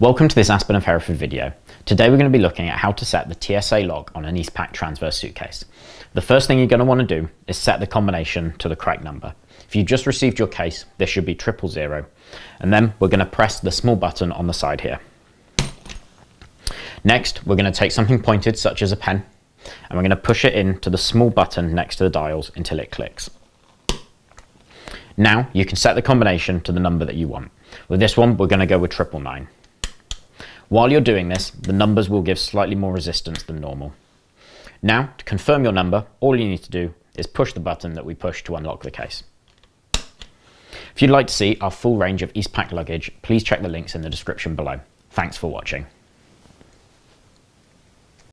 Welcome to this Aspen of Hereford video. Today we're going to be looking at how to set the TSA log on an Eastpak transverse suitcase. The first thing you're going to want to do is set the combination to the correct number. If you just received your case, this should be 000. And then we're going to press the small button on the side here. Next, we're going to take something pointed such as a pen, and we're going to push it into the small button next to the dials until it clicks. Now you can set the combination to the number that you want. With this one, we're going to go with 999. While you're doing this, the numbers will give slightly more resistance than normal. Now, to confirm your number, all you need to do is push the button that we pushed to unlock the case. If you'd like to see our full range of Eastpak luggage, please check the links in the description below. Thanks for watching.